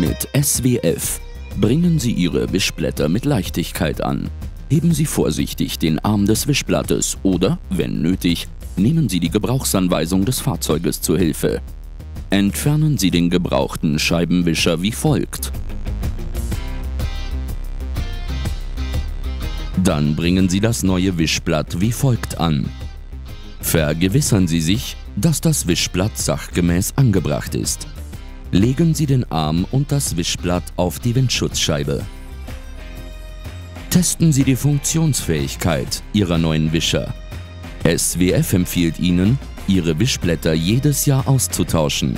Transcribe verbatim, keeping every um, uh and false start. Mit S W F bringen Sie Ihre Wischblätter mit Leichtigkeit an. Heben Sie vorsichtig den Arm des Wischblattes oder, wenn nötig, nehmen Sie die Gebrauchsanweisung des Fahrzeuges zu Hilfe. Entfernen Sie den gebrauchten Scheibenwischer wie folgt. Dann bringen Sie das neue Wischblatt wie folgt an. Vergewissern Sie sich, dass das Wischblatt sachgemäß angebracht ist. Legen Sie den Arm und das Wischblatt auf die Windschutzscheibe. Testen Sie die Funktionsfähigkeit Ihrer neuen Wischer. S W F empfiehlt Ihnen, Ihre Wischblätter jedes Jahr auszutauschen.